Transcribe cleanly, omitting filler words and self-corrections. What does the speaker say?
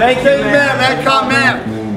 They came in, they come in.